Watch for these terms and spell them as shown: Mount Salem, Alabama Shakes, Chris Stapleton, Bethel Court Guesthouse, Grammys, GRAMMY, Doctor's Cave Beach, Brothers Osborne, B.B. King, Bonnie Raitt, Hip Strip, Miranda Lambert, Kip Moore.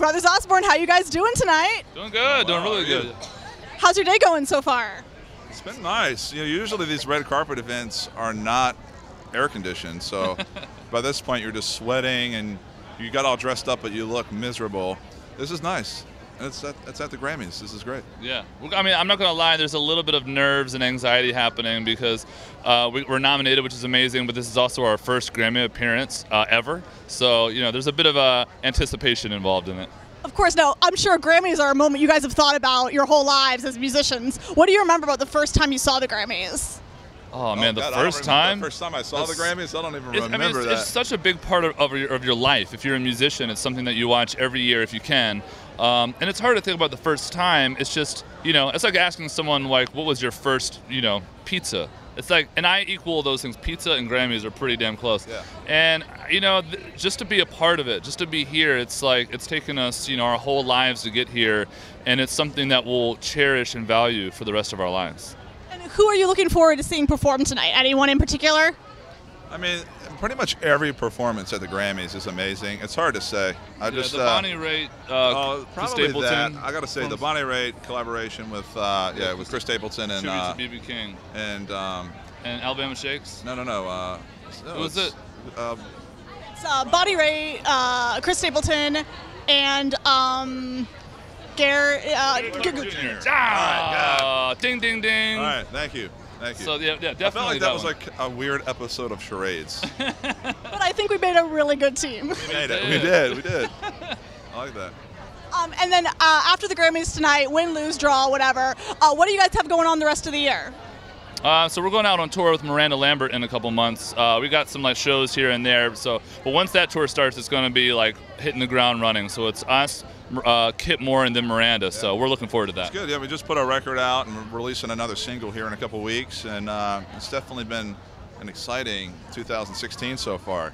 Brothers Osborne, how you guys doing tonight? Doing good, doing really good. How's your day going so far? It's been nice. You know, usually these red carpet events are not air conditioned, so by this point you're just sweating and you got all dressed up, but you look miserable. This is nice. And it's at the Grammys. This is great. Yeah. I mean, I'm not going to lie. There's a little bit of nerves and anxiety happening because we're nominated, which is amazing, but this is also our first Grammy appearance ever. So, you know, there's a bit of anticipation involved in it. Of course. Now, I'm sure Grammys are a moment you guys have thought about your whole lives as musicians. What do you remember about the first time you saw the Grammys? Oh, man, God, the first time I saw the Grammys, I don't even remember that. It's such a big part of your life. If you're a musician, it's something that you watch every year if you can. And it's hard to think about the first time. It's just, you know, it's like asking someone, like, what was your first, you know, pizza? It's like, and I equal those things. Pizza and Grammys are pretty damn close. Yeah. And, you know, just to be a part of it, just to be here, it's like, it's taken us, you know, our whole lives to get here. And it's something that we'll cherish and value for the rest of our lives. Who are you looking forward to seeing perform tonight? Anyone in particular? I mean, pretty much every performance at the Grammys is amazing. It's hard to say. The Bonnie Raitt, Chris Stapleton. That. I got to say, the Bonnie Raitt collaboration with Chris Stapleton and B.B. King and Alabama Shakes. No. It's Bonnie Raitt, Chris Stapleton, and ding, ding, ding. All right, thank you. Thank you. So, yeah, definitely. I felt like that was like a weird episode of charades. But I think we made a really good team. We made it. We did. I like that. And then after the Grammys tonight, win, lose, draw, whatever, what do you guys have going on the rest of the year? So we're going out on tour with Miranda Lambert in a couple months. We got some like shows here and there. So, but once that tour starts, it's going to be like hitting the ground running. So it's us, Kip Moore, and then Miranda. Yeah. So we're looking forward to that. It's good. Yeah, we just put our record out and we're releasing another single here in a couple weeks, and it's definitely been an exciting 2016 so far.